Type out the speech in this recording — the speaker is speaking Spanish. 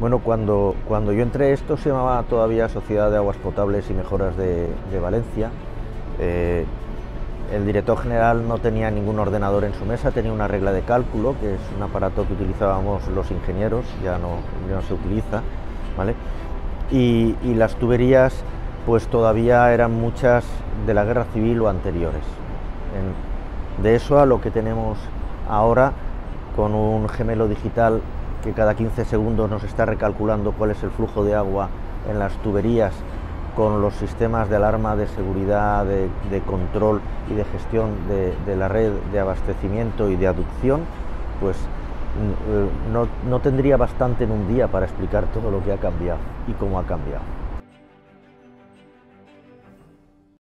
Bueno, cuando yo entré, esto se llamaba todavía Sociedad de Aguas Potables y Mejoras de Valencia. El director general no tenía ningún ordenador en su mesa, tenía una regla de cálculo, que es un aparato que utilizábamos los ingenieros, ya no se utiliza, ¿vale? Y las tuberías, pues todavía eran muchas de la Guerra Civil o anteriores. De eso a lo que tenemos ahora, con un gemelo digital que cada 15 segundos nos está recalculando cuál es el flujo de agua en las tuberías, con los sistemas de alarma, de seguridad, de control y de gestión de la red de abastecimiento y de aducción, pues no tendría bastante en un día para explicar todo lo que ha cambiado y cómo ha cambiado.